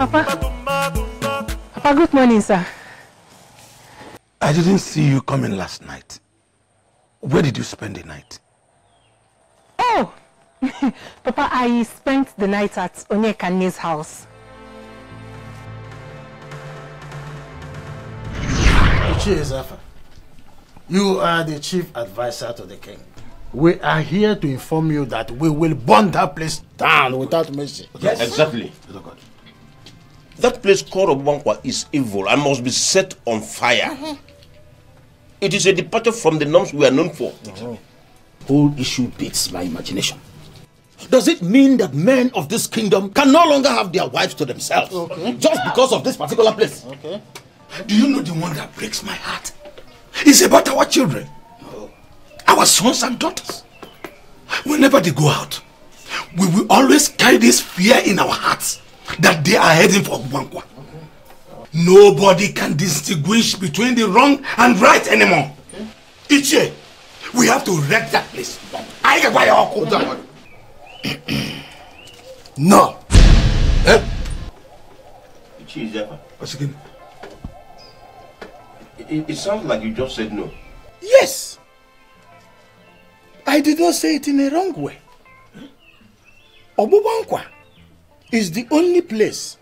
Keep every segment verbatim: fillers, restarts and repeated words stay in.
Papa. Papa, good morning, sir. I didn't see you coming last night. Where did you spend the night? Oh! Papa, I spent the night at Onyekane's house. Ichie, you are the chief advisor to the king. We are here to inform you that we will burn that place down without mercy. Yes, exactly. That place called Obubankwa is evil and must be set on fire. Mm-hmm. It is a departure from the norms we are known for. The whole issue beats my imagination. Does it mean that men of this kingdom can no longer have their wives to themselves? Okay. Just because of this particular place? Okay. Do you know the one that breaks my heart? It's about our children. No. Our sons and daughters. Whenever they go out, we will always carry this fear in our hearts that they are heading for Ogbankwa. Nobody can distinguish between the wrong and right anymore. Okay. Ichie, we have to wreck that place. I can buy your code. No. Eh? Ichie is there. What's again? It, it sounds like you just said no. Yes. I did not say it in a wrong way. Huh? Obubankwa is the only place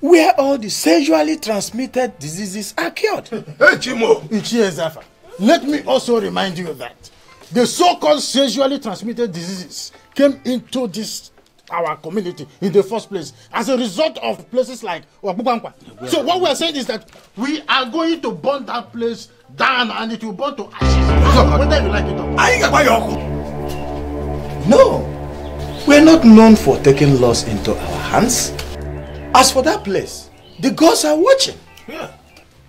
where all the sexually transmitted diseases are cured. Hey, Chimo! Ichie Ezafa, let me also remind you that the so-called sexually transmitted diseases came into this, our community, in the first place as a result of places like Obubankwa. So what we are saying is that we are going to burn that place down and it will burn to ashes, whether you like it or not. No, we are not known for taking laws into our hands. As for that place, the gods are watching. Yeah.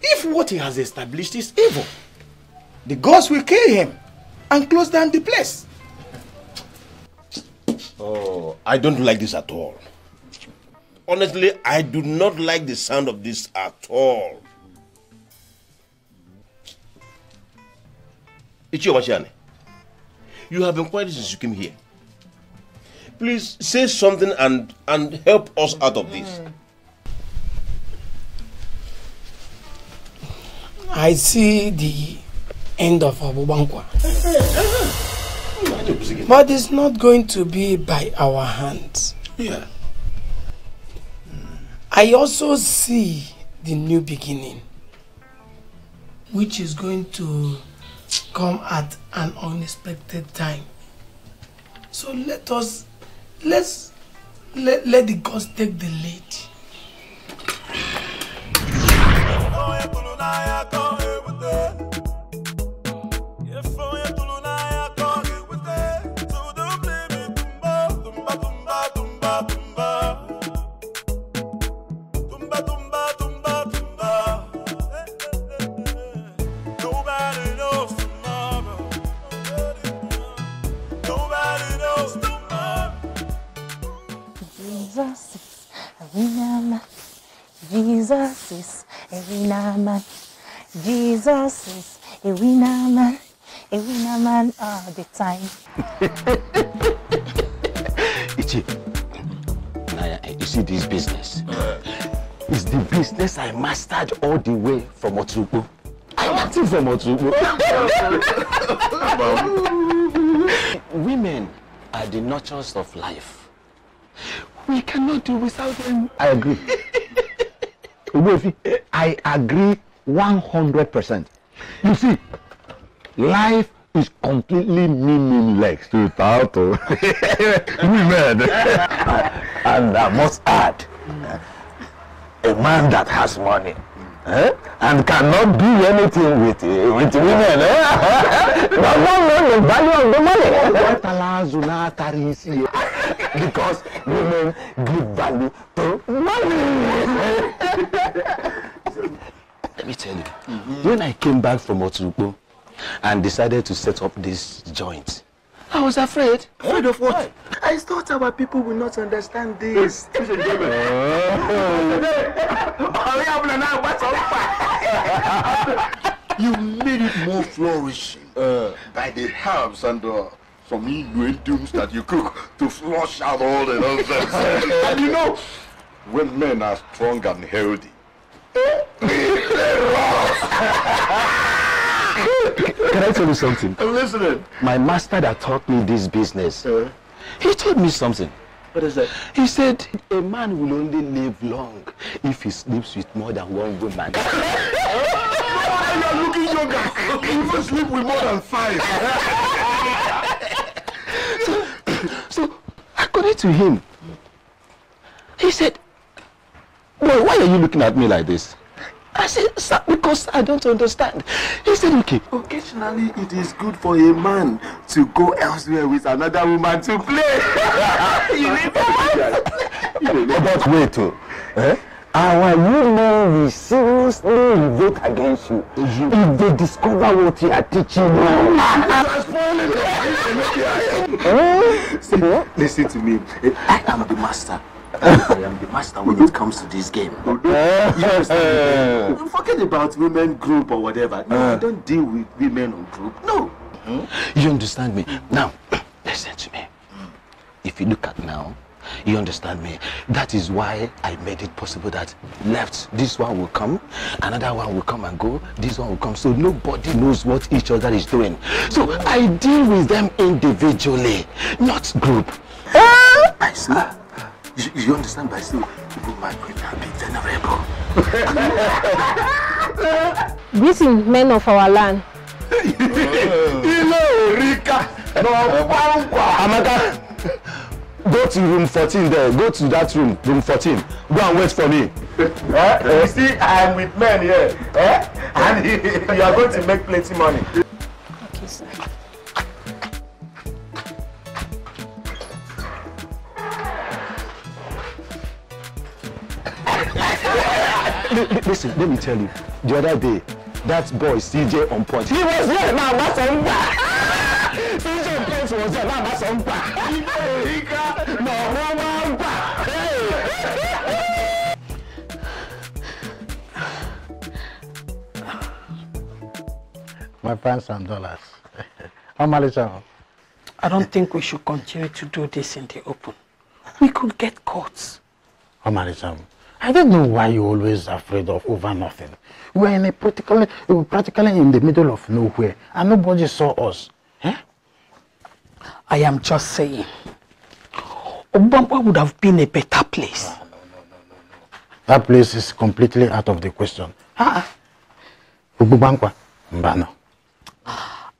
If what he has established is evil, the gods will kill him and close down the place. Oh, I don't like this at all. Honestly, I do not like the sound of this at all. Ichie Obashiane, you have inquired since you came here. Please say something and, and help us out of this. I see the end of Obubankwa. But it's not going to be by our hands. Yeah. I also see the new beginning, which is going to come at an unexpected time. So let us Let's let, let the gods take the lead. Jesus is a winner man. Jesus is a winner man. A winner man all the time. Ichi, now you see this business. It's the business I mastered all the way from Otuko. I'm acting from Otuko. Women are the nurturers of life. We cannot do without them. I agree. I agree one hundred percent. You see, life is completely meaningless without women. And I must add, a man that has money eh, and cannot do anything with, with women, eh? But one knows the value of the money. Because women give value to money. Let me tell you, mm-hmm. When I came back from Otuko and decided to set up this joint, I was afraid. Afraid of what? I thought our people would not understand this. You made it more flourishing uh, by the herbs and the uh, from ingredients that you cook to flush out all the nonsense. And you know, when men are strong and healthy. Can I tell you something? I'm listening. My master that taught me this business, uh, he told me something. What is that? He said, a man will only live long if he sleeps with more than one woman. You are looking younger. You even sleep with more than five. so, so, according to him, he said, boy, why are you looking at me like this? I said, sir, because I don't understand. He said, okay. Occasionally, it is good for a man to go elsewhere with another woman to play. You need that way too. Eh? Our women will seriously vote against you if they discover what you are teaching them. Listen to me. I am the master. I am the master when it comes to this game. Yes, uh, forget about women group or whatever. No, uh, I don't deal with women on group. No. Mm-hmm. You understand me? Now, listen to me. If you look at now, you understand me. That is why I made it possible that left, this one will come, another one will come and go, this one will come. So nobody knows what each other is doing. So I deal with them individually, not group. I see. You, you understand by saying, woman will not be vulnerable. Greetings, men of our land. Ilurika, Obubankwa, Amaka. Go to room fourteen there. Go to that room, room fourteen. Go and wait for me. eh? You see, I am with men here. Eh? And you are going to make plenty money. Okay, sir. Listen, let me tell you. The other day, that boy, C J on point. He was here now, that's C J on point was there now, that's on point. My pounds and dollars. Amalita. I don't think we should continue to do this in the open. We could get caught. Amalita, I don't know why you're always afraid of over nothing. We're in a practically, we're practically in the middle of nowhere, and nobody saw us. Eh? I am just saying. Obubankwa would have been a better place. No, no, no, no, no. That place is completely out of the question. Ah, Obubankwa, Mbano.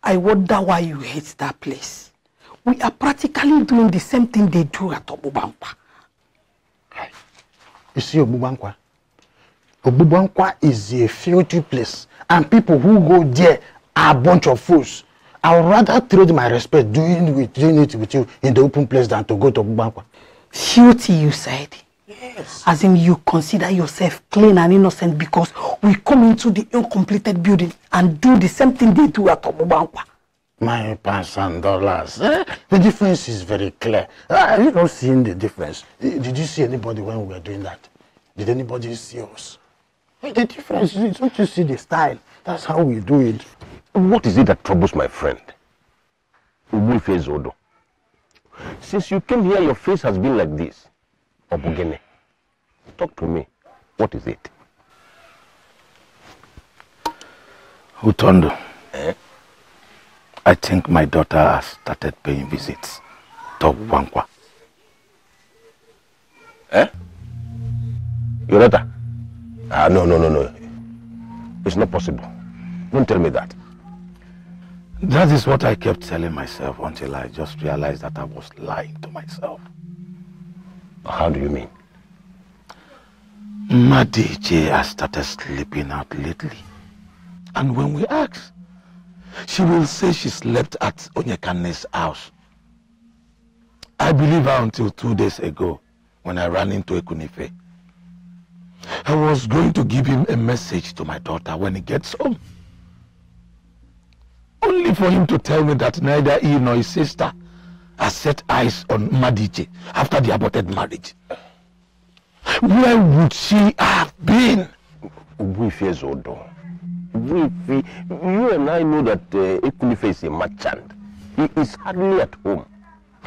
I wonder why you hate that place. We are practically doing the same thing they do at Obubankwa. You see, Obubankwa, Obubankwa is a filthy place, and people who go there are a bunch of fools. I would rather trade my respect doing, with, doing it with you in the open place than to go to Obubankwa. Filthy, you said? Yes. As in you consider yourself clean and innocent because we come into the uncompleted building and do the same thing they do at Obubankwa. My pounds and dollars. Eh? The difference is very clear. Are you not seeing the difference? Did you see anybody when we were doing that? Did anybody see us? The difference is, don't you see the style? That's how we do it. What is it that troubles my friend? Ubufe's Odo. Since you came here, your face has been like this. Obugene, talk to me. What is it? Utondo, eh? I think my daughter has started paying visits to Obubankwa. Eh? Your daughter? Ah, no, no, no, no. It's not possible. Don't tell me that. That is what I kept telling myself until I just realized that I was lying to myself. How do you mean? Madije has started sleeping out lately. And when we ask, she will say she slept at Onyekane's house. I believe her until two days ago when I ran into a Kunife. I was going to give him a message to my daughter when he gets home. Only for him to tell me that neither he nor his sister has set eyes on Madije after the aborted marriage. Where would she have been? Ubuthi Zodo. Ubuthi, you and I know that uh, Equifa is a merchant. He is hardly at home.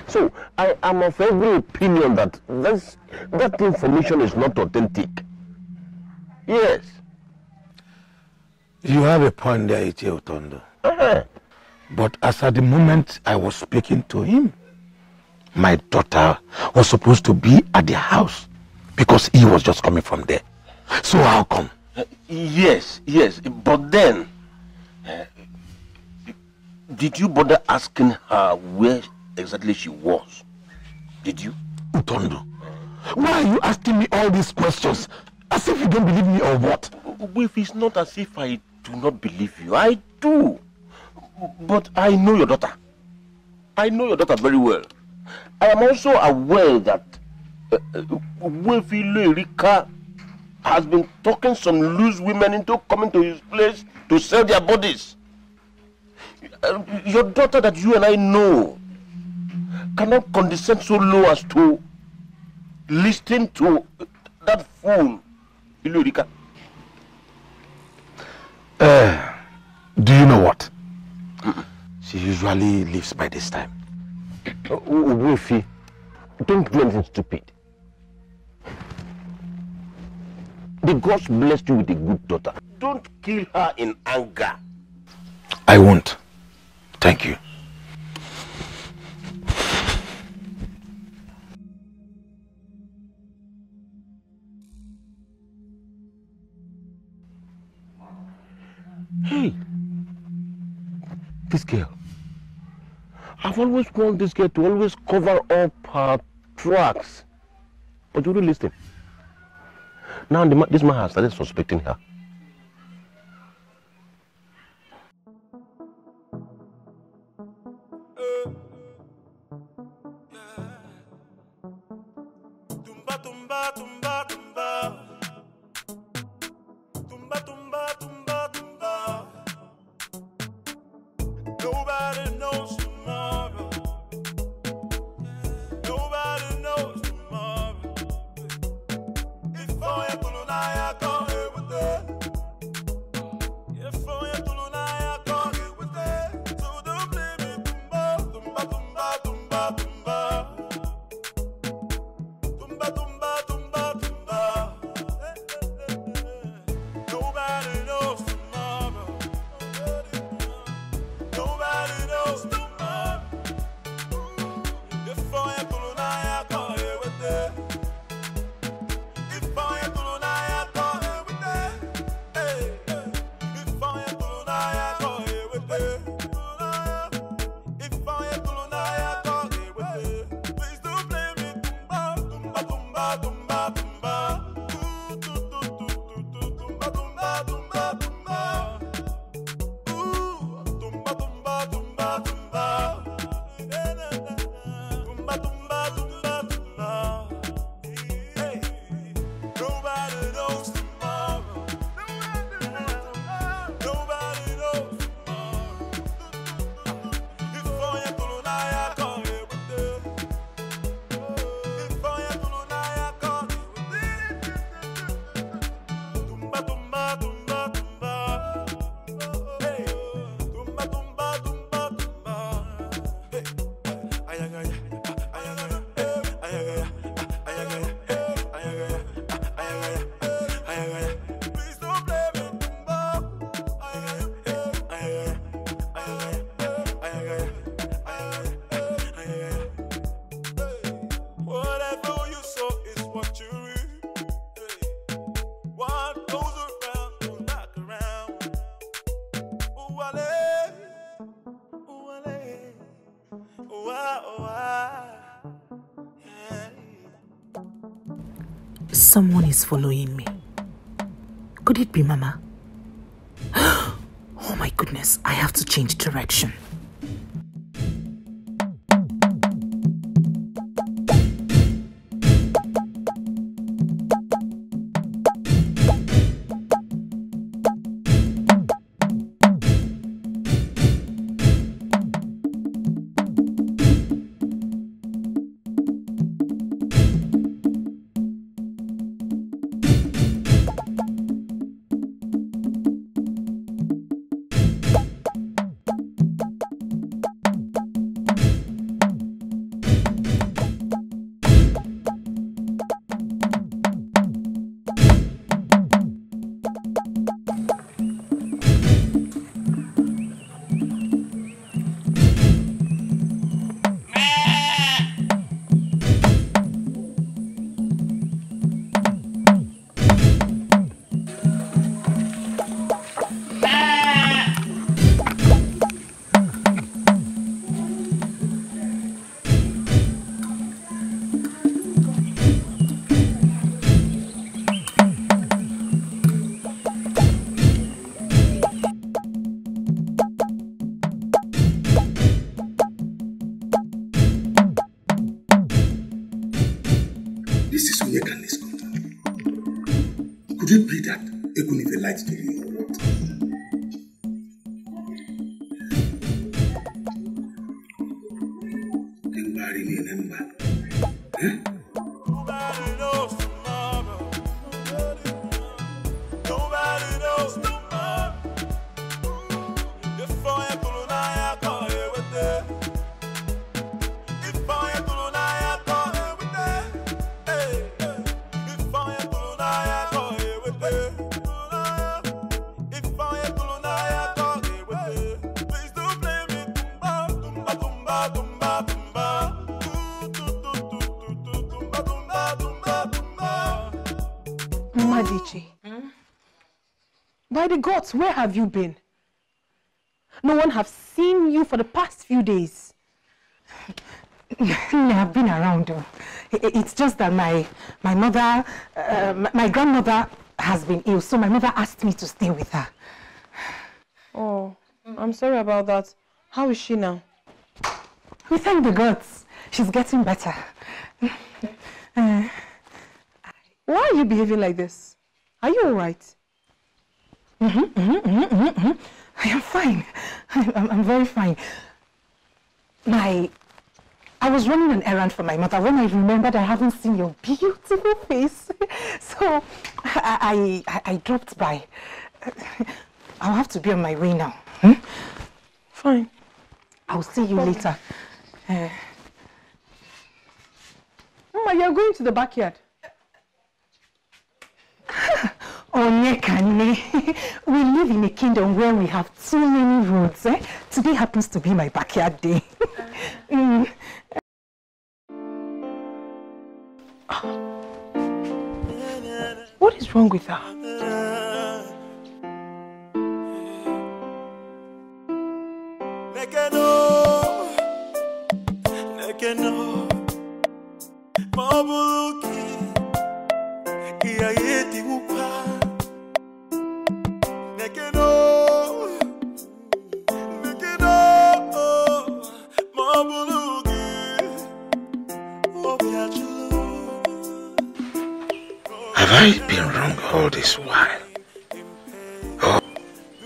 So I am of every opinion that this, that information is not authentic. Yes. You have a point there, Ichie Otondo. Uh-huh. But as at the moment I was speaking to him, my daughter was supposed to be at the house because he was just coming from there. So how come? Uh, yes, yes. But then, uh, did you bother asking her where exactly she was? Did you? Otondo, why are you asking me all these questions? As if you don't believe me or what? If it's not as if I do not believe you, I do. But I know your daughter. I know your daughter very well. I am also aware that uh, Ilurika has been talking some loose women into coming to his place to sell their bodies. Uh, your daughter that you and I know cannot condescend so low as to listen to that fool, Ilurika. Uh, do you know what? She usually leaves by this time. Ubuthi, don't do anything stupid. The gods blessed you with a good daughter. Don't kill her in anger. I won't. Thank you. Hey, this girl. I've always wanted this girl to always cover up her tracks, but you don't listen. Now the, this man has started suspecting her. Someone is following me. Could it be Mama? Oh my goodness, I have to change direction. Could it be that Ekunife lied to you or what? Huh? By the gods, where have you been? No one has seen you for the past few days. I've been around. It's just that my, my mother, uh, my grandmother has been ill, so my mother asked me to stay with her. Oh, I'm sorry about that. How is she now? We thank the gods. She's getting better. Uh, Why are you behaving like this? Are you all right? Mm-hmm, mm-hmm, mm-hmm, mm-hmm. I am fine. I'm, I'm, I'm very fine. My, I was running an errand for my mother when I remembered I haven't seen your beautiful face. So I, I, I dropped by. I'll have to be on my way now. Hmm? Fine. I'll see you okay. later. Uh, Mama, you're going to the backyard. Onyekane, we live in a kingdom where we have too many roads. Eh? Today happens to be my backyard day. mm. What is wrong with her? Look it up, look it up, Mama Luke. Have I been wrong all this while? Or,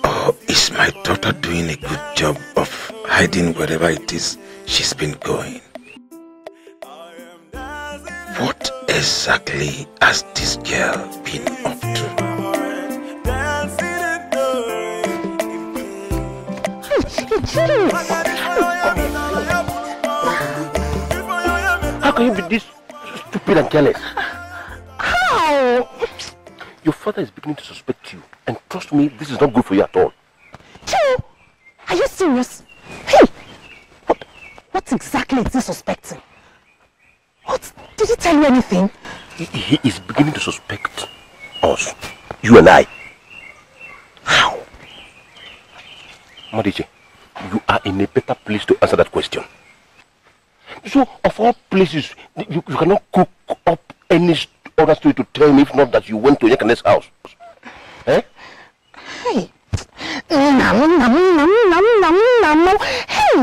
or is my daughter doing a good job of hiding wherever it is she's been going? What exactly has this girl been up to? How can you be this stupid and careless? How? Your father is beginning to suspect you, and trust me, this is not good for you at all. Chill! Are you serious? Hey! What, what exactly is he suspecting? What? Did he tell you anything? He, he is beginning to suspect us, you and I. How? Madije, you are in a better place to answer that question. So, of all places, you, you cannot cook up any other story to tell me if not that you went to Onyekane's house. Eh? Hey! Nam, nam, nam, nam, nam, nam. Hey!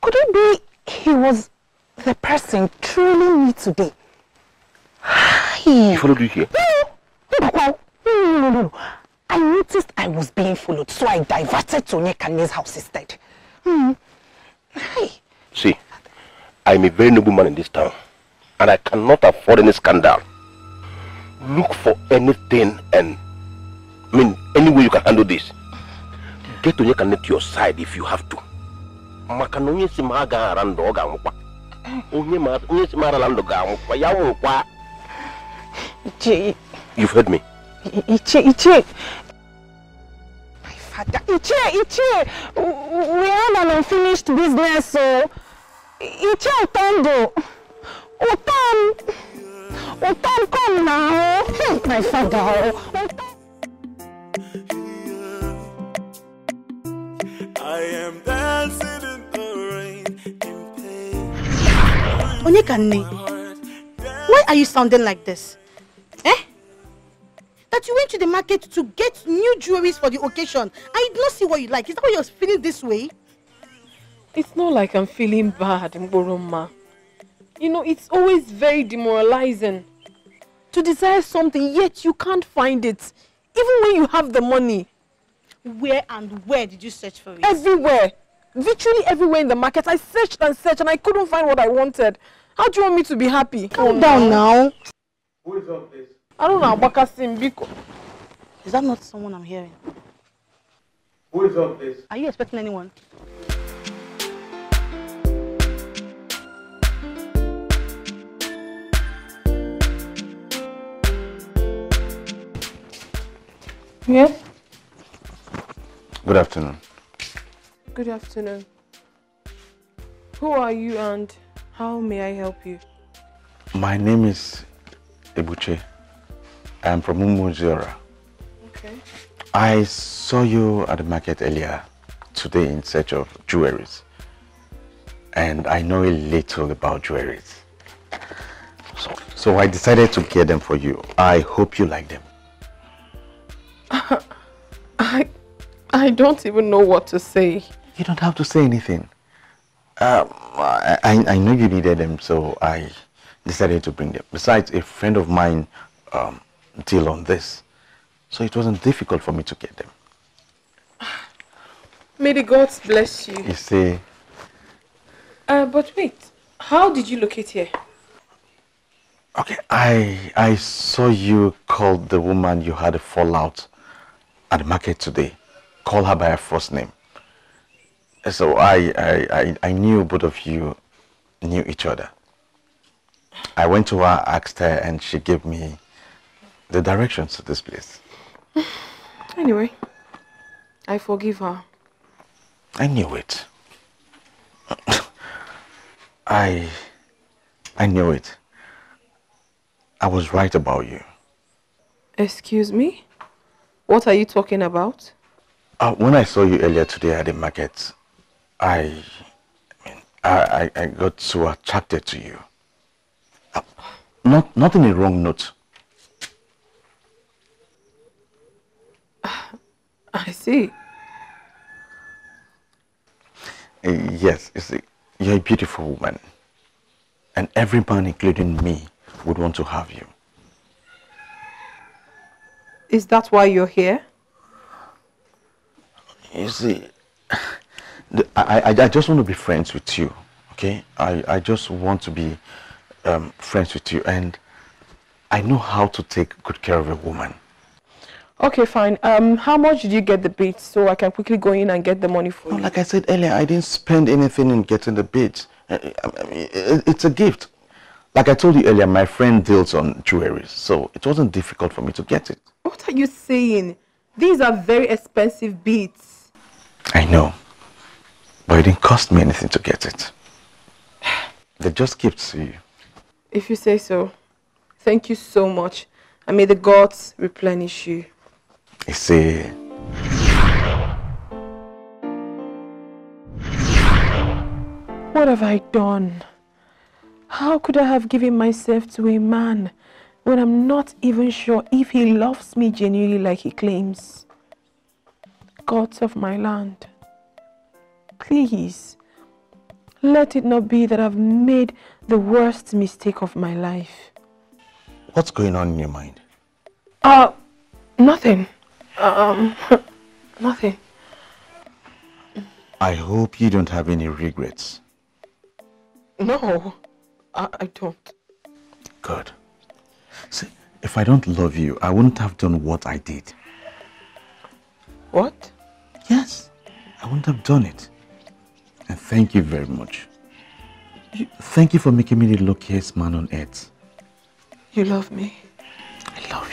Could it be he was the person trailing me today? Hey! He followed you here? No! No, no, no, no, no. I noticed I was being followed, so I diverted to Onyekane's house instead. Hmm. Hey. See, I'm a very noble man in this town, and I cannot afford any scandal. Look for anything and, I mean, any way you can handle this. Get Onyekane to your side if you have to. You've heard me. Ichi, Ichi. My father. Ichi, Ichi. We have an unfinished business, so... Ichi, Otondo. Otom. Otom, come now. My father. I am dancing in the rain in pain. Onyekane, why are you sounding like this? Eh? That you went to the market to get new jewelry for the occasion. I did not see what you like. Is that why you're feeling this way? It's not like I'm feeling bad, Mboroma. You know, it's always very demoralizing to desire something, yet you can't find it, even when you have the money. Where and where did you search for it? Everywhere. Literally everywhere in the market. I searched and searched and I couldn't find what I wanted. How do you want me to be happy? Calm oh, down no. now. Who is up this? I don't know, Bakasim, because... Is that not someone I'm hearing? Who is up this? Are you expecting anyone? Yes? Good afternoon. Good afternoon. Who are you and how may I help you? My name is Ebuche. I am from Umuozira. Okay. I saw you at the market earlier today in search of jewelries. And I know a little about jewelries. So, so I decided to get them for you. I hope you like them. Uh, I, I don't even know what to say. You don't have to say anything. Um, I, I, I know you needed them, so I decided to bring them. Besides, a friend of mine um, deal on this, so it wasn't difficult for me to get them. May the gods bless you. You see. Uh, but wait, how did you locate here? Okay, I, I saw you call the woman you had a fallout at the market today. Call her by her first name. So I, I, I, I knew both of you knew each other. I went to her, asked her, and she gave me the directions to this place. Anyway, I forgive her. I knew it. I, I knew it. I was right about you. Excuse me? What are you talking about? Uh, when I saw you earlier today at the market, I, I mean, I, I got so attracted to you. Uh, not, not in a wrong note. Uh, I see. Uh, yes, you see, you're a beautiful woman. And every man, including me, would want to have you. Is that why you're here? You see, the, I, I, I just want to be friends with you, okay? I, I just want to be um, friends with you, and I know how to take good care of a woman. Okay, fine. Um, how much did you get the beads so I can quickly go in and get the money for you? Well, like I said earlier, I didn't spend anything in getting the beads. I, I mean, it's a gift. Like I told you earlier, my friend deals on jewelry, so it wasn't difficult for me to get it. What are you saying? These are very expensive beads. I know, but it didn't cost me anything to get it. They just gifts to you. If you say so. Thank you so much, and may the gods replenish you. You see. What have I done? How could I have given myself to a man when I'm not even sure if he loves me genuinely like he claims? Gods of my land, please let it not be that I've made the worst mistake of my life. What's going on in your mind? Uh, nothing. Um, nothing. I hope you don't have any regrets. No, I, I don't. Good. See, if I don't love you, I wouldn't have done what I did. What? Yes, I wouldn't have done it. And thank you very much. You, thank you for making me the luckiest man on earth. You love me? I love you.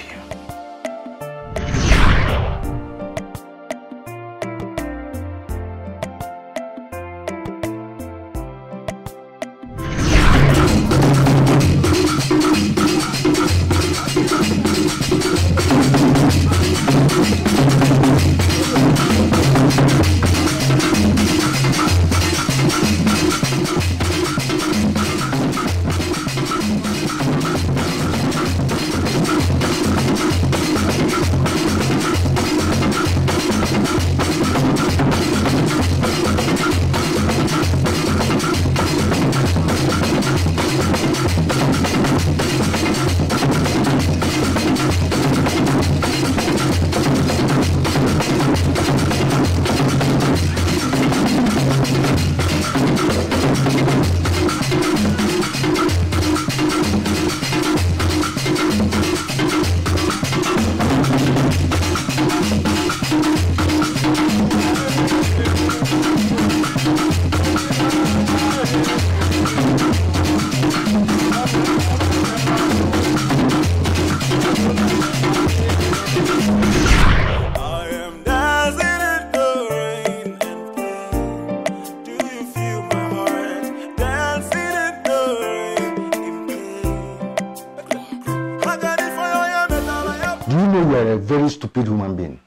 know you are a very stupid human being.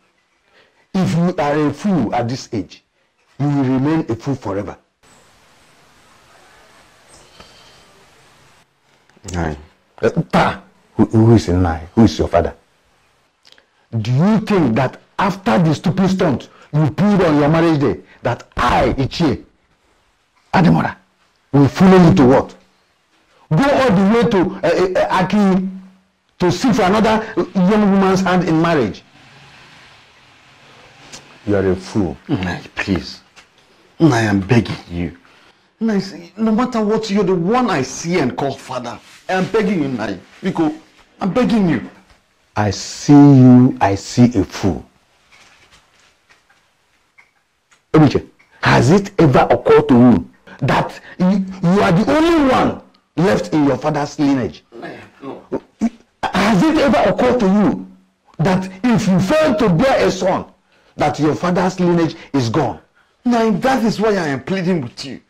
If you are a fool at this age, you will remain a fool forever. Nai. Uh, who, who is Nai? Who is your father? Do you think that after the stupid stunt you pulled on your marriage day, that I, Ichie Ademora, will follow you to what? Go all the way to uh, uh, Aki to seek for another young woman's hand in marriage? You are a fool. Nai, please. Nai, I'm begging you. Nai, no matter what, you're the one I see and call father. I'm begging you, Nai. Biko, I'm begging you. I see you, I see a fool. Ebuche, has it ever occurred to you that you, you are the only one left in your father's lineage? No. Has it ever occurred to you that if you fail to bear a son, that your father's lineage is gone? Now, that is why I am pleading with you.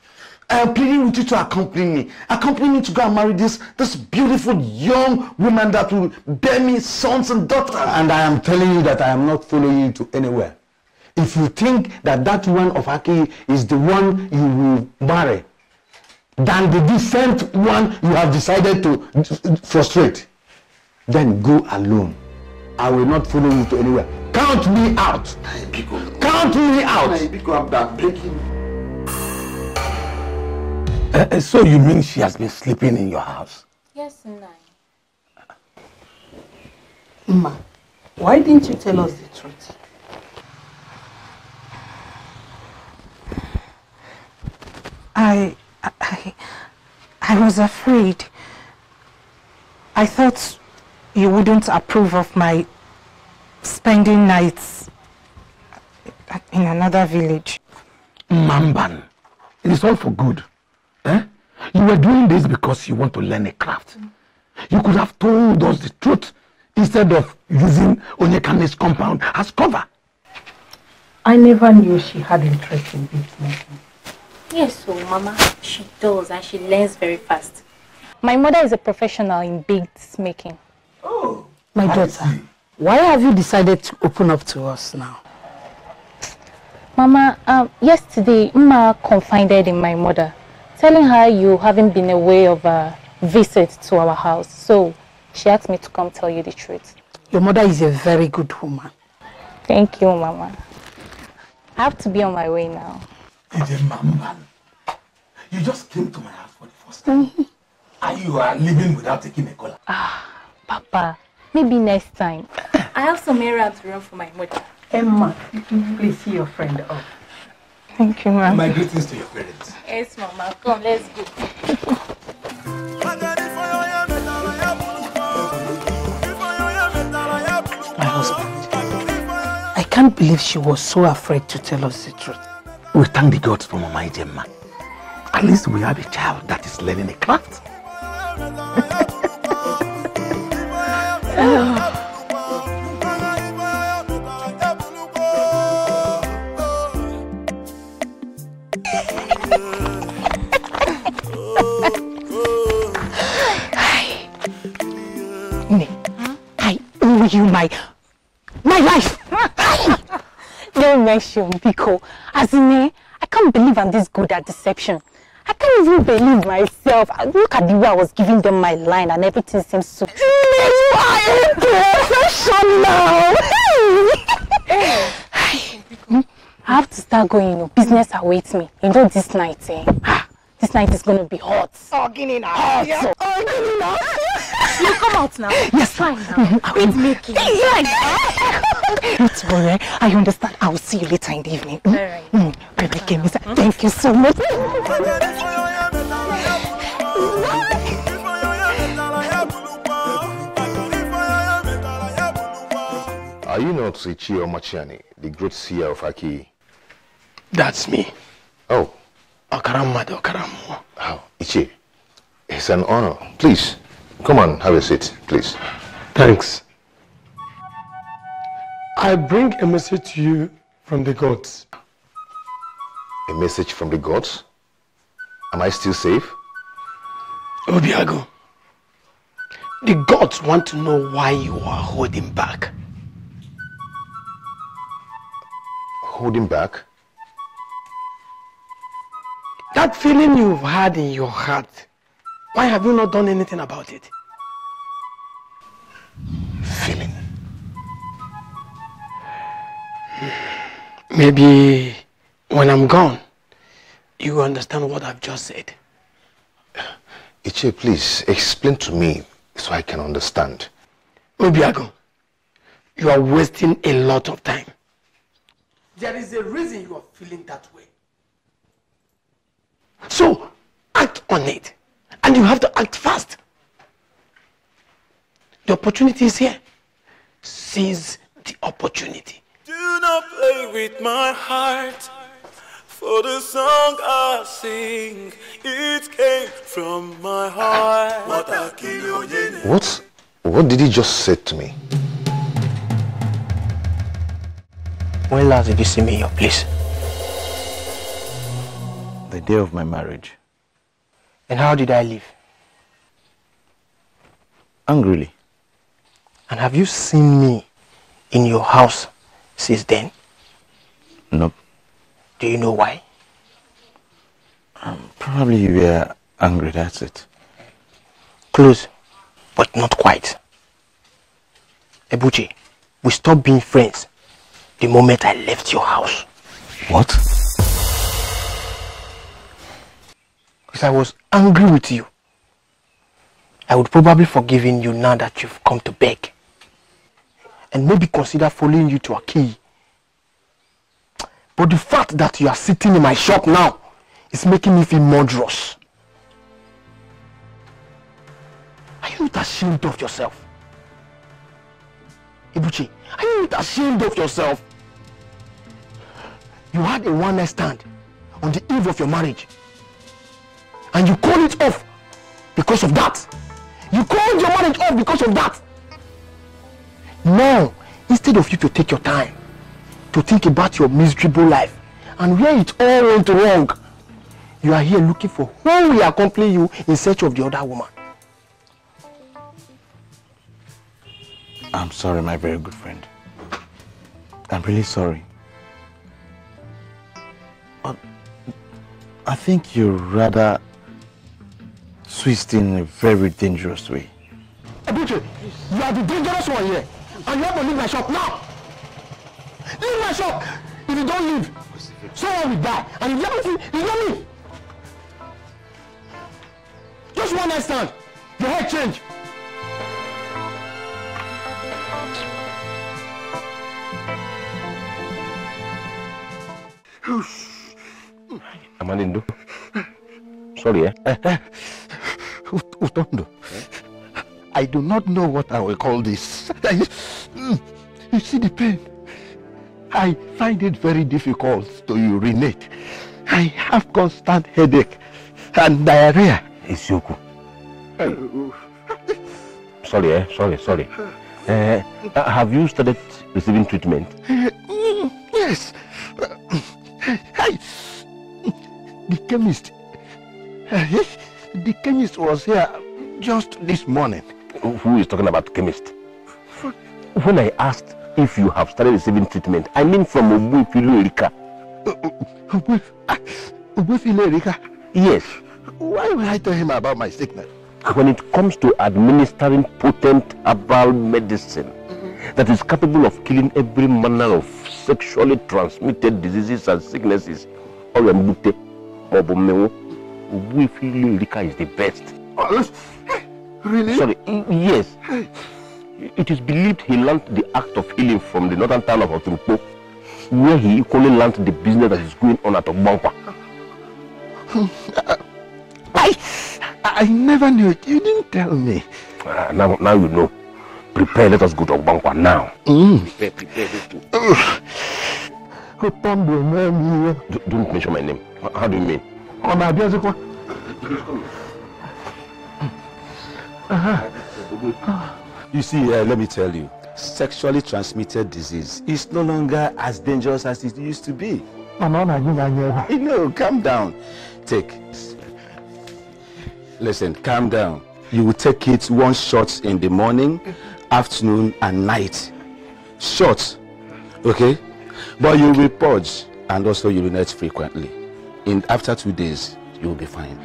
I am pleading with you to accompany me. Accompany me to go and marry this, this beautiful young woman that will bear me sons and daughters. And I am telling you that I am not following you to anywhere. If you think that that one of Aki is the one you will marry, than the decent one you have decided to frustrate, then go alone. I will not follow you to anywhere. Count me out. Count me out. Uh, so you mean she has been sleeping in your house? Yes, Nai. Ma, why didn't you tell us the truth? I, I, I was afraid. I thought you wouldn't approve of my spending nights in another village. Mamban, it is all for good. Eh? You were doing this because you want to learn a craft. Mm. You could have told us the truth instead of using Onyekane's compound as cover. I never knew she had interest in business. Yes, so Mama, she does, and she learns very fast. My mother is a professional in beads making. Oh, my daughter, why have you decided to open up to us now? Mama, um, yesterday, Mama confided in my mother, telling her you haven't been away of a visit to our house. So she asked me to come tell you the truth. Your mother is a very good woman. Thank you, Mama. I have to be on my way now. Mama, you just came to my house for the first time. Mm-hmm. And you are living without taking a collar. Ah, Papa, maybe next time. I have some errands to run for my mother. Emma, mm-hmm. Please see your friend up. Thank you, Mom. My greetings to your parents. Yes, Mama. Come, let's go. My husband. I can't believe she was so afraid to tell us the truth. We thank the gods for Mama Ijemma. At least we have a child that is learning a craft. Oh. You my my life. Don't mention Biko. As in, I can't believe I'm this good at deception. I can't even believe myself. Look at the way I was giving them my line and everything seems so professional. I have to start going, you know. Business awaits me. You know this night, eh? This night is gonna be hot. Oh, Guinea now. Hot. Yeah. Oh, Guinea now. You come out now. Yes, fine now. Mm-hmm. I will make it. Yes. It's alright. I understand. I will see you later in the evening. Mm? All right. Mm. Baby, came inside. Mm-hmm. Thank you so much. Are you not Ichi Omachiani, the great seer of Aki? That's me. Oh. Okaramada, Okaramada. Oh, Ichi, it's an honor. Please, come on, have a seat, please. Thanks. I bring a message to you from the gods. A message from the gods? Am I still safe? Obiago, the gods want to know why you are holding back. holding back? That feeling you've had in your heart, why have you not done anything about it? Feeling? Maybe when I'm gone, you understand what I've just said. Ichie, please, explain to me so I can understand. Obiago, you are wasting a lot of time. There is a reason you are feeling that way. So, act on it. And you have to act fast. The opportunity is here. Seize the opportunity. Do not play with my heart. For the song I sing, it came from my heart. What? What did he just say to me? When last did you see me in your place? The day of my marriage. And how did I live? Angrily. And have you seen me in your house since then? Nope. Do you know why? Um, probably you were angry, that's it. Close, but not quite. Ebuche, we stopped being friends the moment I left your house. What? Because I was angry with you. I would probably forgive you now that you've come to beg. And maybe consider following you to Aki. But the fact that you are sitting in my shop now is making me feel murderous. Are you not ashamed of yourself? Ebuche, are you not ashamed of yourself? You had a one-night stand on the eve of your marriage. And you called it off because of that. You called your marriage off because of that. Now, instead of you to take your time, to think about your miserable life and where it all went wrong, you are here looking for who will accompany you in search of the other woman. I'm sorry, my very good friend. I'm really sorry. But I think you rather twist in a very dangerous way. Ebuche, you are the dangerous one here, and you have to leave my shop now. Leave my shop! If you don't leave, someone will die. And if you don't leave, you don't leave. Just one night stand. Your head change. Amalindo. Sorry, eh? Utondo. I do not know what I will call this. You see the pain? I find it very difficult to urinate. I have constant headache and diarrhea. Isoku. Sorry, eh? Sorry, sorry. Uh, have you started receiving treatment? Yes. I, the chemist. The chemist was here just this morning. Who is talking about chemist? When I asked if you have started receiving treatment, I mean from Obuthi Ilurika. Obuthi Ilurika? Yes. Why would I tell him about my sickness? When it comes to administering potent herbal medicine that is capable of killing every manner of sexually transmitted diseases and sicknesses, Obuthi Ilurika is the best. Really? Sorry, yes. It is believed he learned the act of healing from the northern town of Otumpo, where he equally learned the business that is going on at Ogbankwa. I, I never knew it. You didn't tell me. Uh, now, now you know. Prepare, let us go to Ogbankwa now. Mm. Prepare, prepare, prepare. Do, don't mention my name. How do you mean? Uh-huh. You see, uh, let me tell you, sexually transmitted disease is no longer as dangerous as it used to be. No, calm down. Take. Listen, calm down. You will take it one shot in the morning, afternoon, and night. Shot, okay? But you will purge and also urinate frequently. In after two days, you will be fine.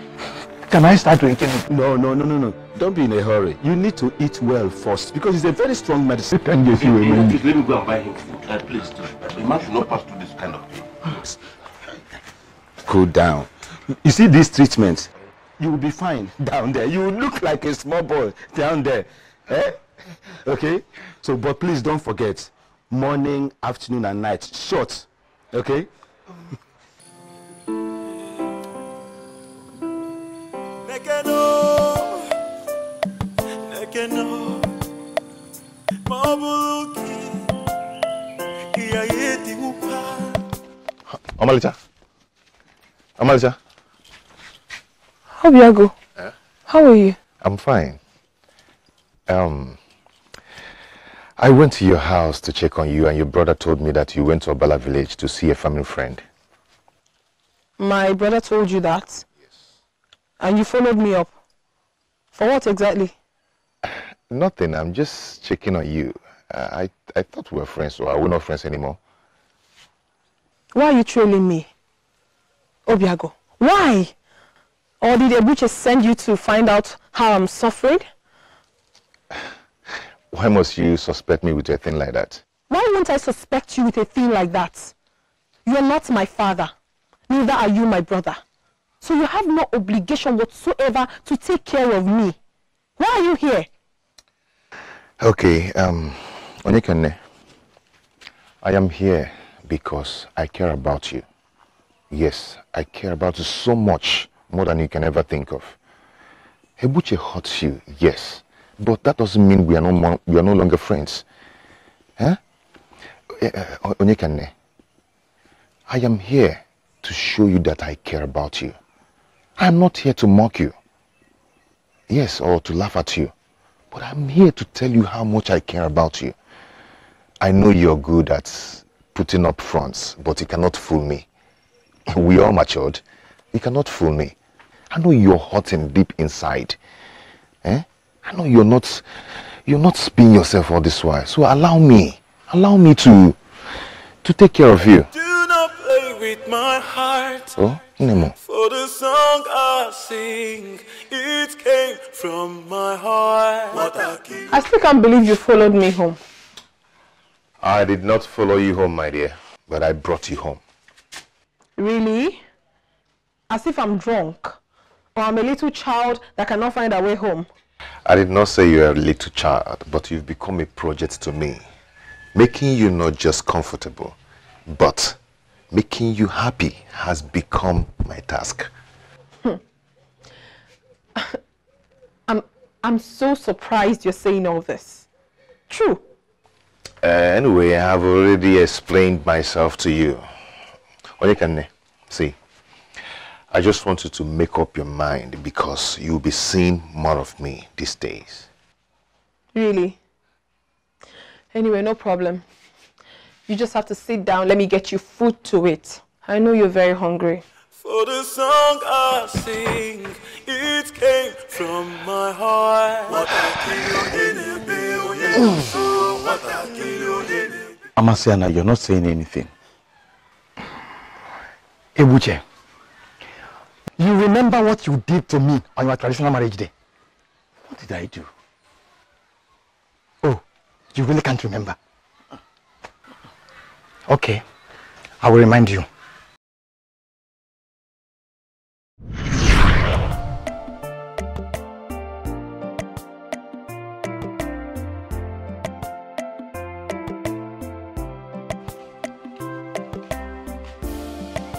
Can I start drinking? No, no, no, no, no. Don't be in a hurry. You need to eat well first because it's a very strong medicine. It can give you a moment. Let me go and buy him food. Uh, please, the man should not pass through this kind of thing. Cool down. You see this treatment? You will be fine down there. You look like a small boy down there. Eh? Okay? So, but please don't forget, morning, afternoon, and night. Short. Okay? Nekeno, nekeno, mabuki, kiyayeti upa. Amalita, Amalita. Obiago, eh? How are you? I'm fine. Um, I went to your house to check on you, and your brother told me that you went to Obala village to see a family friend. My brother told you that? And you followed me up. For what exactly? Nothing. I'm just checking on you. Uh, I, I thought we were friends, so we're not friends anymore. Why are you trailing me? Obiago, why? Or did Ebuche send you to find out how I'm suffering? Why must you suspect me with a thing like that? Why won't I suspect you with a thing like that? You're not my father. Neither are you my brother. So you have no obligation whatsoever to take care of me. Why are you here? Okay, um, Onyekane, I am here because I care about you. Yes, I care about you so much, more than you can ever think of. Ebuche hurts you, yes, but that doesn't mean we are no, we are no longer friends. Huh? Onyekane, I am here to show you that I care about you. I'm not here to mock you, yes, or to laugh at you, but I'm here to tell you how much I care about you. I know you're good at putting up fronts, but you cannot fool me. We all matured. You cannot fool me. I know you're hurting deep inside. Eh? I know you're not, you're not spinning yourself all this while, so allow me, allow me to, to take care of you. With my heart, oh, for the song I sing, it came from my heart. I still can't believe you followed me home. I did not follow you home, my dear, but I brought you home. Really? As if I'm drunk, or I'm a little child that cannot find a way home. I did not say you're a little child, but you've become a project to me, making you not just comfortable, but making you happy has become my task. Hmm. I'm, I'm so surprised you're saying all this. True. Uh, anyway, I have already explained myself to you. Onyekane, see, I just want you to make up your mind because you'll be seeing more of me these days. Really? Anyway, no problem. You just have to sit down. Let me get you food to eat. I know you're very hungry. For the song I sing, it came from my heart. Amasiana, you're not saying anything. Ebuche, you remember what you did to me on your traditional marriage day? What did I do? Oh, you really can't remember. Okay, I will remind you.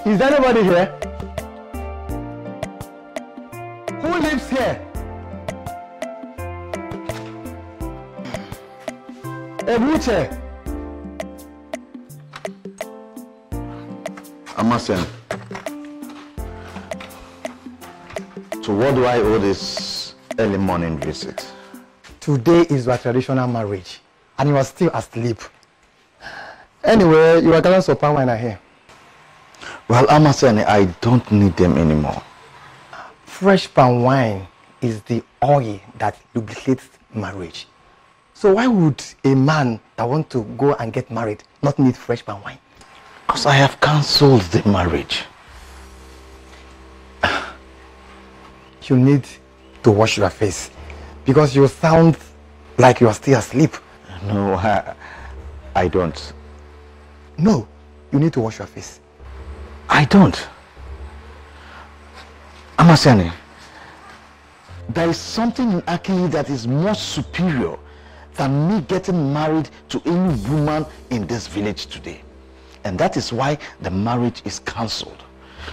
Is there anybody here? Who lives here? Ebuche. Amasiana, to what do I owe this early morning visit? Today is your traditional marriage, and you are still asleep. Anyway, you are telling Sopan when I hear. Well, Amasiana, I don't need them anymore. Fresh palm wine is the oil that lubricates marriage. So why would a man that wants to go and get married not need fresh palm wine? Because I have cancelled the marriage. You need to wash your face. Because you sound like you are still asleep. No, I, I don't. No, you need to wash your face. I don't. Amasiana, there is something in Aki that is more superior than me getting married to any woman in this village today. And that is why the marriage is cancelled.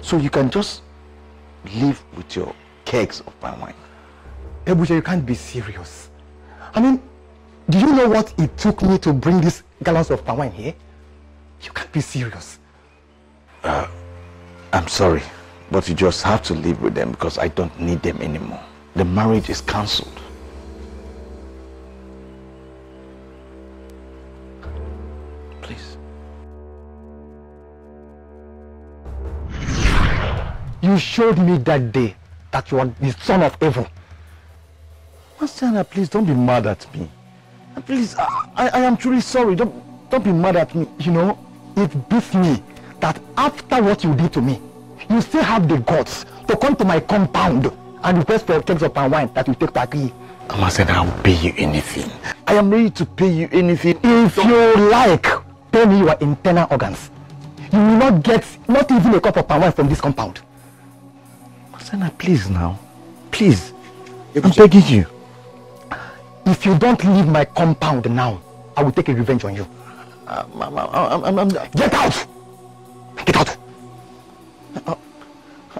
So you can just live with your kegs of palm wine. Ebuche, you can't be serious. I mean, do you know what it took me to bring these gallons of palm wine here? You can't be serious. Uh, I'm sorry, but you just have to live with them because I don't need them anymore. The marriage is cancelled. Please. You showed me that day that you are the son of evil. Master Anna, please don't be mad at me. Please, I, I, I am truly sorry. Don't, don't be mad at me. You know, it beats me that after what you did to me, you still have the guts to come to my compound and request for kegs of palm wine that you take to Aki. Master Anna, I will pay you anything. I am ready to pay you anything. If don't... you like, pay me your internal organs. You will not get not even a cup of palm wine from this compound. Senna, please now. Please. Ebuche. I'm begging you. If you don't leave my compound now, I will take a revenge on you. Uh, I'm, I'm, I'm, I'm, Get out! Get out! Uh,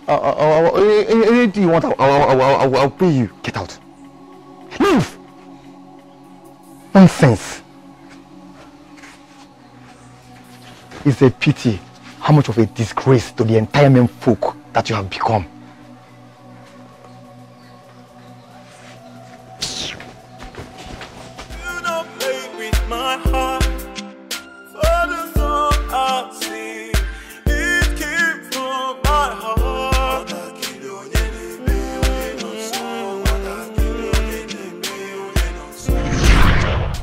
uh, uh, uh, anything you want, I'll, I'll, I'll, I'll pay you. Get out. Leave! Nonsense. It's a pity how much of a disgrace to the entire men folk that you have become.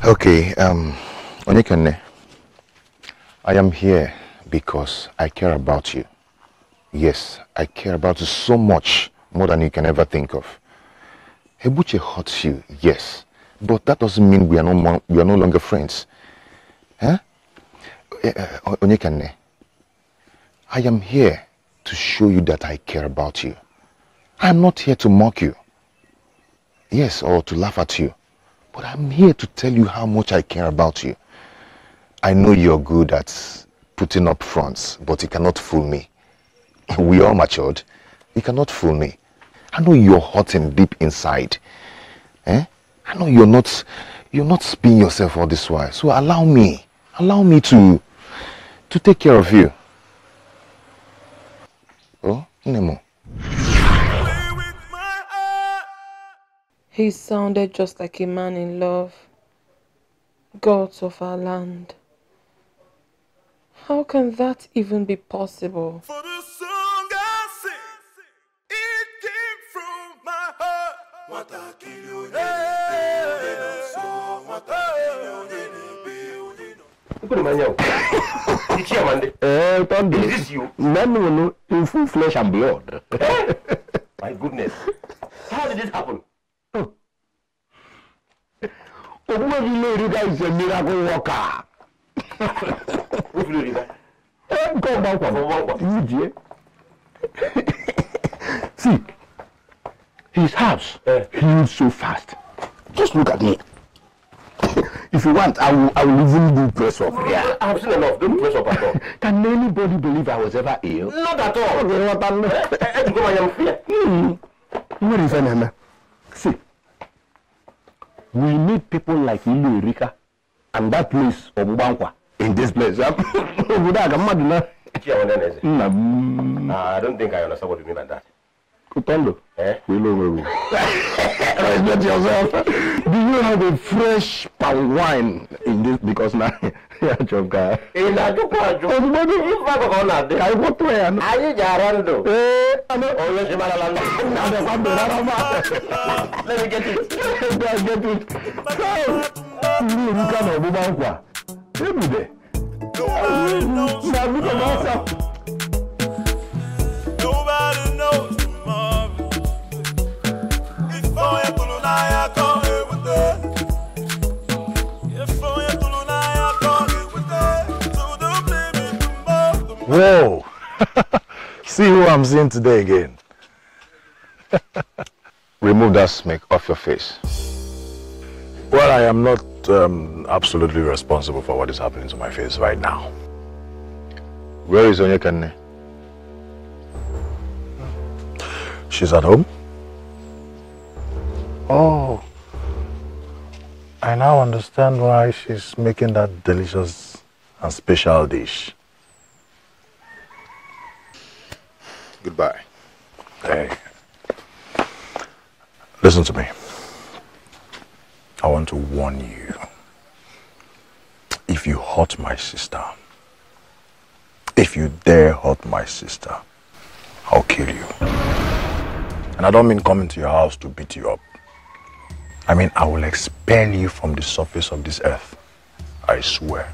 Okay, um, Onyekane, I am here because I care about you. Yes, I care about you so much, more than you can ever think of. Ebuche hurts you, yes, but that doesn't mean we are no, we are no longer friends. Huh? Onyekane, I am here to show you that I care about you. I am not here to mock you, yes, or to laugh at you. But I'm here to tell you how much I care about you. I know you're good at putting up fronts, but you cannot fool me. We all matured. You cannot fool me. I know you're hurting deep inside. Eh? I know you're not, you're not spinning yourself all this while. So allow me, allow me to, to take care of you. Oh, Nemo. He sounded just like a man in love, gods of our land. How can that even be possible? For the song I sing, it came from my heart. What I give you, what is this you? No, no, no, in full flesh and blood. My goodness. How did this happen? Ilurika is a miracle worker. Go back one. See, his house uh, healed so fast. Just look at me. If you want, I will, I will even do press up. Yeah, I've seen enough. Don't press up at all. Can anybody believe I was ever ill? Not at all. Where is Emma? See. We need people like Ilurika and that place Obubankwa in this place. I don't think I understand what you mean by that. Kutondo, eh? We love you. Respect yourself. Do you have a fresh palm wine in this? Because now you're a job guy. In a job, I want to wear. Are you Jarando? Eh? Oh, yes, you are. Let me get it. Let me get it. So, you can't do that. Every day. Nobody knows tomorrow. Nobody knows tomorrow. It's for you to I come here with it. It's for you to I come here with it. So don't blame me tomorrow. Whoa! See who I'm seeing today again. Remove that smirk off your face. Well, I am not um, absolutely responsible for what is happening to my face right now. Where is Onyekane? She's at home. Oh, I now understand why she's making that delicious and special dish. Goodbye. Hey. Listen to me. I want to warn you. If you hurt my sister, if you dare hurt my sister, I'll kill you. And I don't mean coming to your house to beat you up. I mean, I will expel you from the surface of this earth. I swear.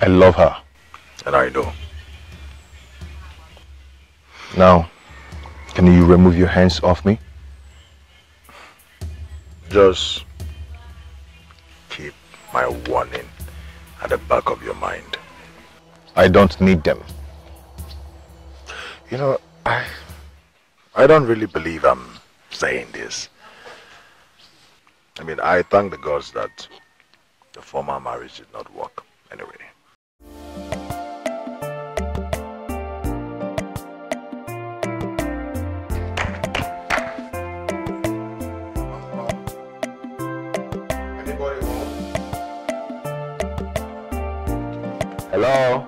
I love her. And I do. Now, can you remove your hands off me? Just keep my warning at the back of your mind. I don't need them. You know, I, I don't really believe I'm saying this. I mean, I thank the gods that the former marriage did not work anyway. Hello?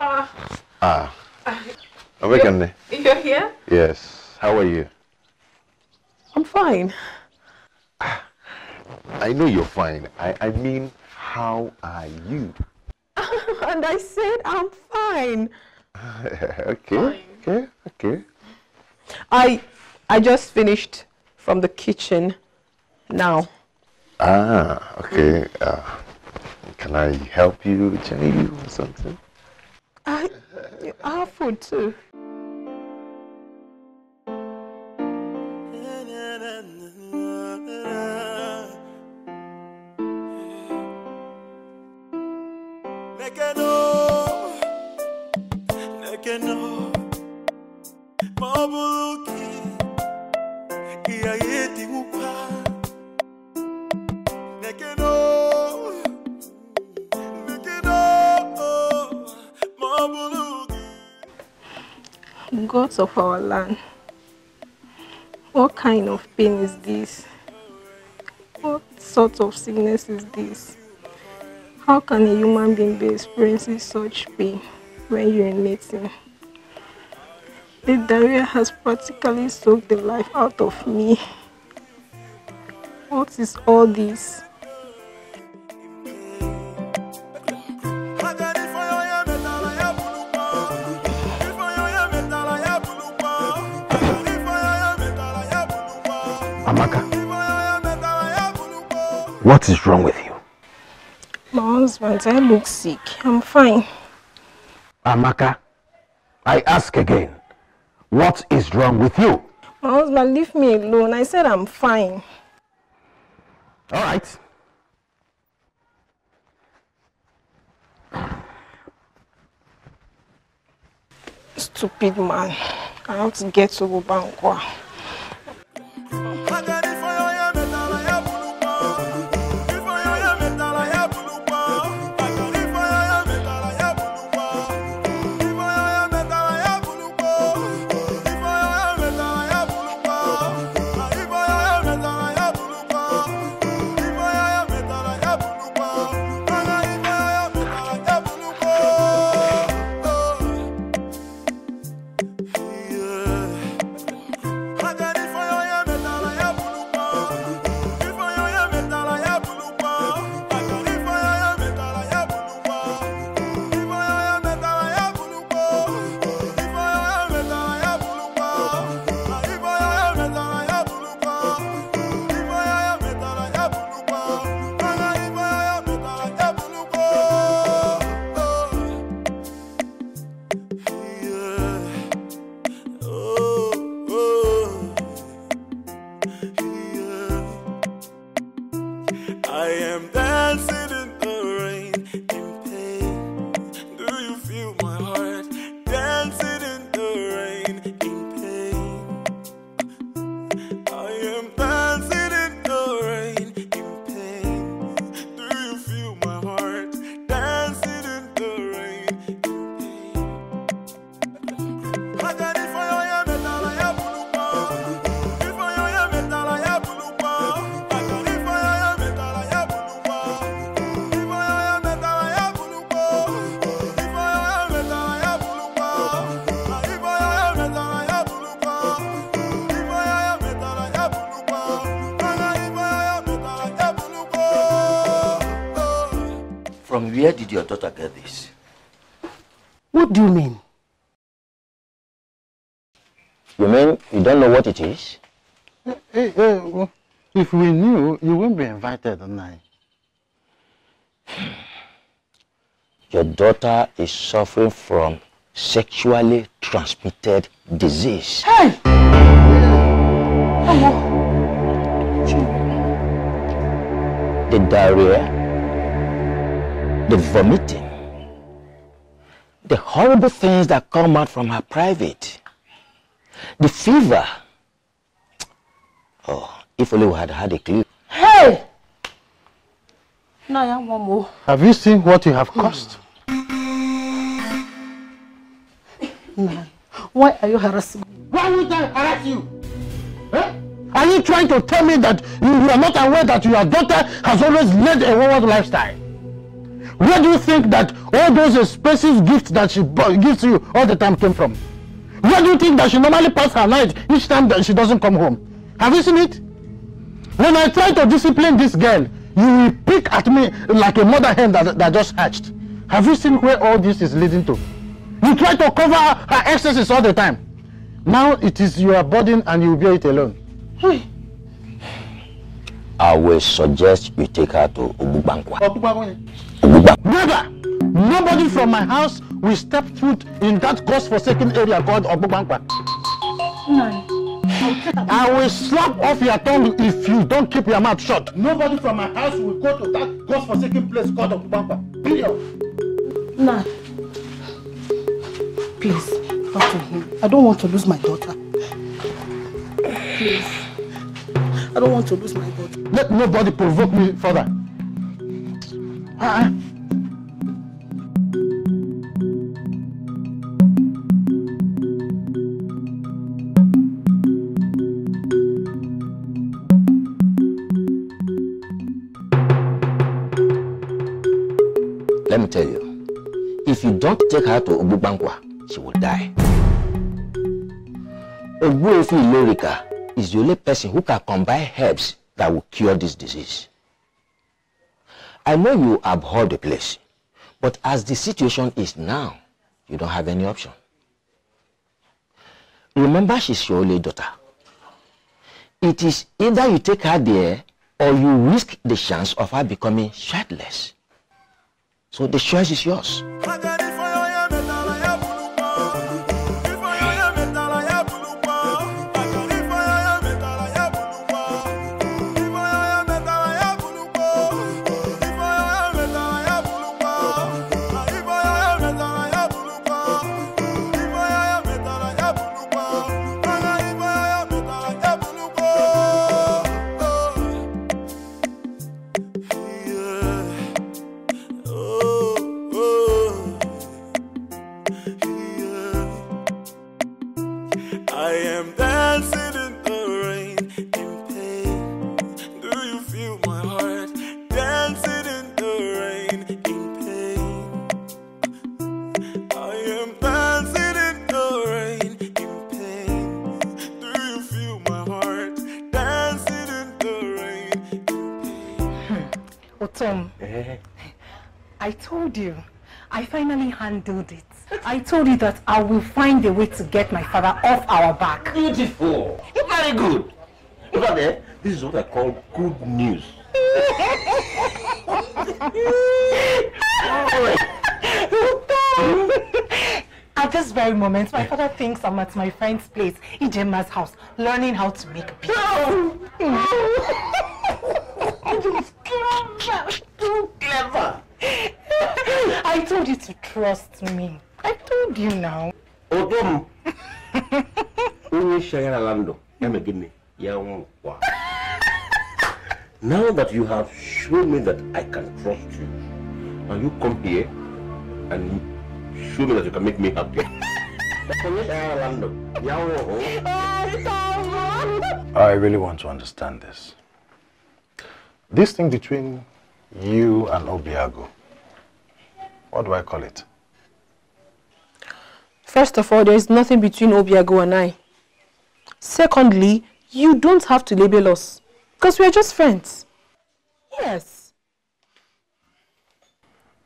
Ah. Ah. Awaken. You're here? Yes. How are you? I'm fine. I know you're fine. I, I mean, how are you? And I said I'm fine. Okay. Fine. Okay. Okay. I, I just finished from the kitchen now. Ah, okay. Uh, Can I help you with you or something? I, I have food too. Gods of our land, what kind of pain is this? What sort of sickness is this? How can a human being be experiencing such pain when urinating? The diarrhea has practically sucked the life out of me. What is all this? What is wrong with you? My husband, I look sick. I'm fine. Amaka, I ask again. What is wrong with you? My husband, leave me alone. I said I'm fine. All right. Stupid man. I have to get to Obubankwa. I am dancing in the rain, in pain. Do you feel my heart? Dancing in the rain, in pain. I am dancing in the rain, in pain. Do you feel my heart? Dancing in the rain, in pain. From where did your daughter get this? What do you mean? You mean you don't know what it is? Hey, hey, hey, well, if we knew, you wouldn't be invited tonight. Your daughter is suffering from sexually transmitted disease. Hey! Come on. The diarrhea, the vomiting, the horrible things that come out from her private, the fever. Oh, if only we had had a clue. Hey! Naya, one more. Have you seen what you have caused? Naya, why are you harassing me? Why would I harass you? Huh? Are you trying to tell me that you are not aware that your daughter has always led a wayward lifestyle? Where do you think that all those expensive gifts that she gives you all the time came from? Where do you think that she normally passes her night each time that she doesn't come home? Have you seen it? When I try to discipline this girl, you will pick at me like a mother hen that, that just hatched. Have you seen where all this is leading to? You try to cover her excesses all the time. Now it is your burden and you bear it alone. Hey. I will suggest you take her to Obubankwa. Obubankwa. Never! Nobody from my house will step foot in that godforsaken area called Obubankwa. No. I will slap off your tongue if you don't keep your mouth shut. Nobody from my house will go to that godforsaken place called Obubankwa. Period. No. Please, talk to him. I don't want to lose my daughter. Please. I don't want to lose my daughter. Let nobody provoke me further. Uh-uh. Let me tell you, if you don't take her to Obubankwa, she will die. Ebofi Ilurika is the only person who can combine herbs that will cure this disease. I know you abhor the place, but as the situation is now, you don't have any option. Remember, she's your only daughter. It is either you take her there or you risk the chance of her becoming childless. So the choice is yours. Handled it. I told you that I will find a way to get my father off our back. Beautiful. Very good. Look at that. This is what I call good news. At this very moment, my father thinks I'm at my friend's place, Ijema's house, learning how to make peace. trust me. I told you now. Odom. Now that you have shown me that I can trust you, and you come here and you show me that you can make me happy. I really want to understand this. This thing between you and Obiago, what do I call it? First of all, there is nothing between Obiago and I. Secondly, you don't have to label us, because we are just friends. Yes.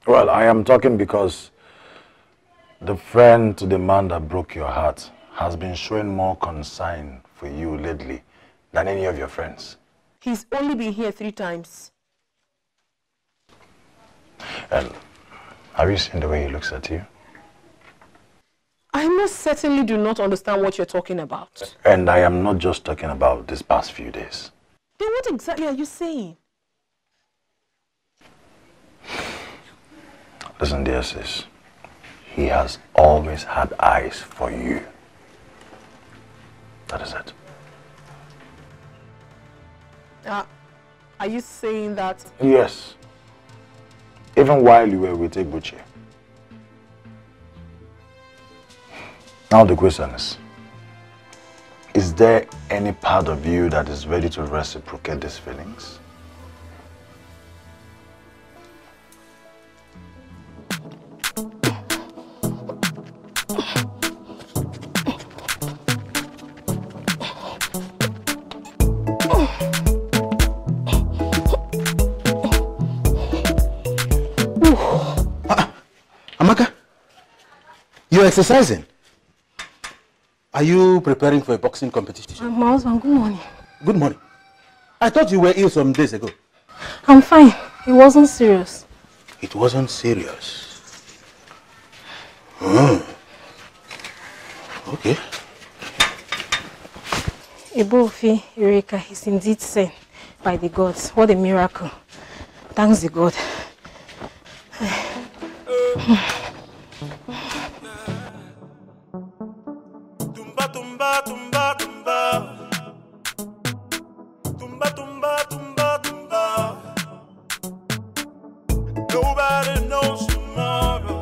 Well, I am talking because the friend to the man that broke your heart has been showing more concern for you lately than any of your friends. He's only been here three times. And have you seen the way he looks at you? I most certainly do not understand what you're talking about. And I am not just talking about these past few days. Then what exactly are you saying? Listen, dear sis. He has always had eyes for you. That is it. Uh, are you saying that? Yes. Even while you were with Ebuche. Now the question is, is there any part of you that is ready to reciprocate these feelings? Amaka, you're exercising? Are you preparing for a boxing competition? Uh, my husband, good morning. Good morning. I thought you were ill some days ago. I'm fine. It wasn't serious. It wasn't serious? Mm. Okay. Ebofi, Eureka is indeed sent by the gods. What a miracle. Thanks the God. Tumba tumba tumba tumba tumba tumba tumba. Nobody knows tomorrow.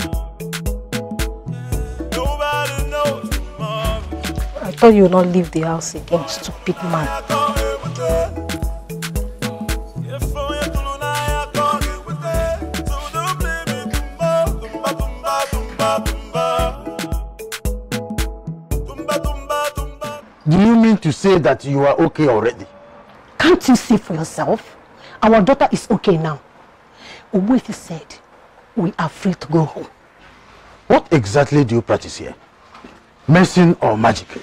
Nobody knows tomorrow. I thought you would not leave the house again, stupid man. Do you mean to say that you are okay already? Can't you see for yourself? Our daughter is okay now. Ubuthi said we are free to go home. What exactly do you practice here? Medicine or magic?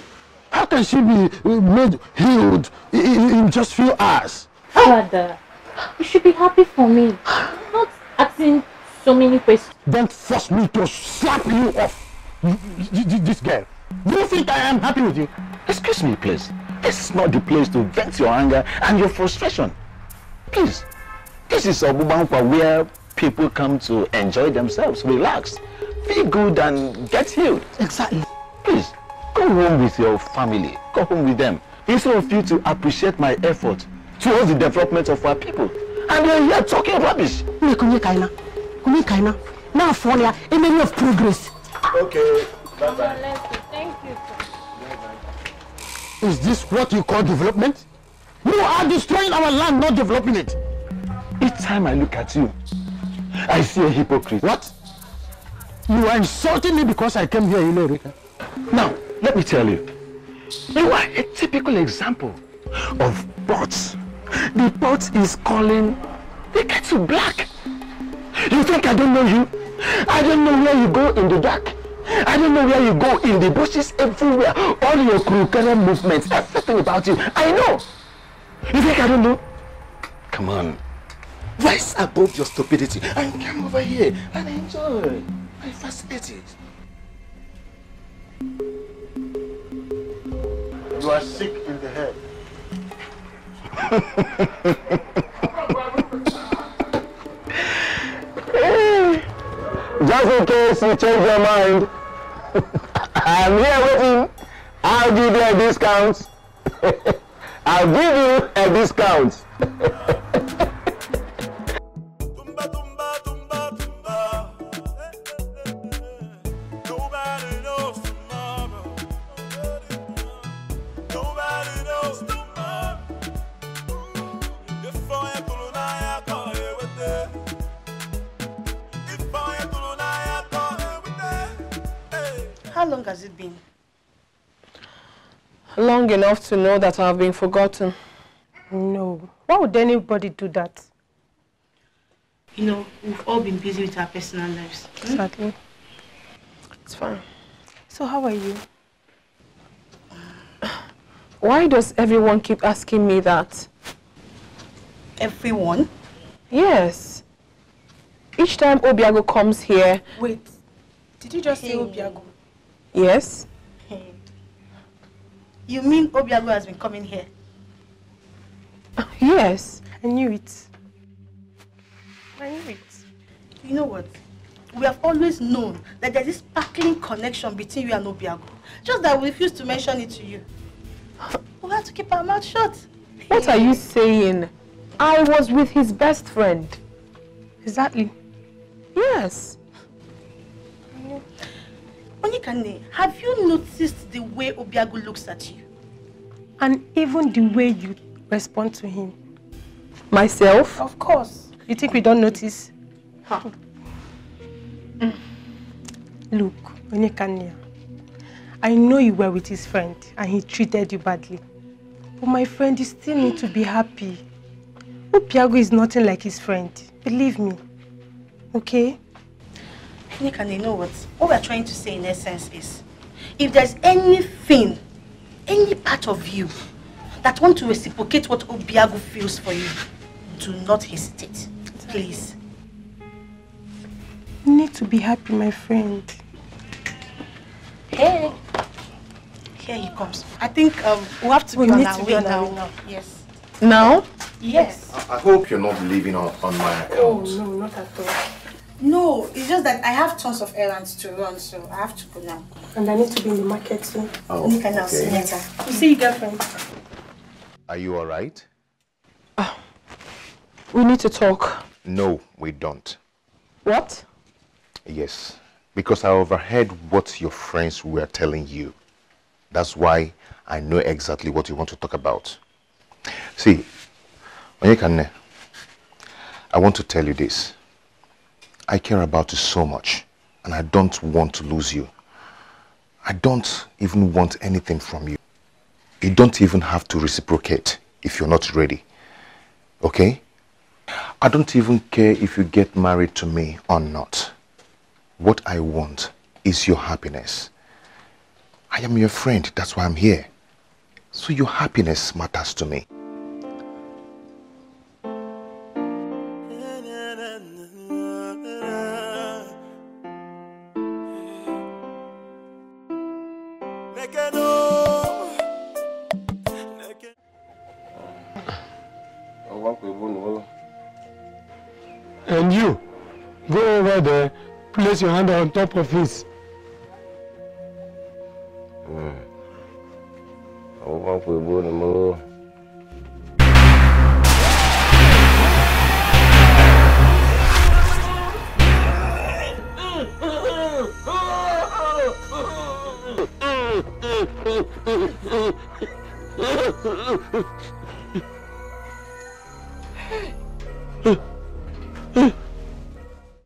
How can she be made healed in just few hours? Father, you should be happy for me. I'm not asking so many questions. Don't force me to slap you off, this girl. Do you think I am happy with you? Excuse me, please. This is not the place to vent your anger and your frustration. Please. This is Obubankwa, where people come to enjoy themselves, relax, feel good and get healed. Exactly. Please, go home with your family. Go home with them. Instead of you to appreciate my effort towards the development of our people. And you're here talking rubbish. Now for you, a memory of progress. Okay. Bye-bye. Thank you. Is this what you call development? You are destroying our land, not developing it. Each time I look at you, I see a hypocrite. What? You are insulting me because I came here in Eureka. Now, let me tell you. You are a typical example of pots. The pot is calling the kettle black. You think I don't know you? I don't know where you go in the dark. I don't know where you go, in the bushes, everywhere, all your crocodile movements, everything about you, I know. You think I don't know? Come on. Rise above your stupidity and come over here and enjoy. I fascinated. You are sick in the head. That's okay. case you change your mind, I'm here waiting. I'll give you a discount. I'll give you a discount. How long has it been? Long enough to know that I've been forgotten. No. Why would anybody do that? You know, we've all been busy with our personal lives. Exactly. Mm-hmm. It's fine. So how are you? Why does everyone keep asking me that? Everyone? Yes. Each time Obiago comes here... Wait. Did you just hey. say Obiago? Yes. You mean Obiago has been coming here? Uh, yes, I knew it. I knew it. You know what? We have always known that there's this sparkling connection between you and Obiago. Just that we refuse to mention it to you. We have to keep our mouth shut. What are you saying? I was with his best friend. Exactly. Yes. Onyekane, have you noticed the way Obiago looks at you? And even the way you respond to him? Myself? Of course. You think we don't notice? Huh. Mm. Look, Onyekane, I know you were with his friend and he treated you badly. But my friend, you still need to be happy. Obiago is nothing like his friend. Believe me. Okay? And you know what? What we're trying to say in essence is, if there's anything, any part of you that wants to reciprocate what Obiago feels for you, do not hesitate. Please. You need to be happy, my friend. Hey. Here he comes. I think um, we have to we be on our way now. Yes. Now? Yes. I, I hope you're not leaving on, on my account. Oh, no, not at all. No, it's just that I have tons of errands to run, so I have to go now. And I need to be in the market soon. Oh, you can see later. You see your girlfriend. Are you all right? Oh, we need to talk. No, we don't. What? Yes, because I overheard what your friends were telling you. That's why I know exactly what you want to talk about. See, Onyekane, I want to tell you this. I care about you so much, and I don't want to lose you. I don't even want anything from you. You don't even have to reciprocate if you're not ready, okay? I don't even care if you get married to me or not. What I want is your happiness. I am your friend, that's why I'm here. So your happiness matters to me. And you, go over there, place your hand on top of his. Mm.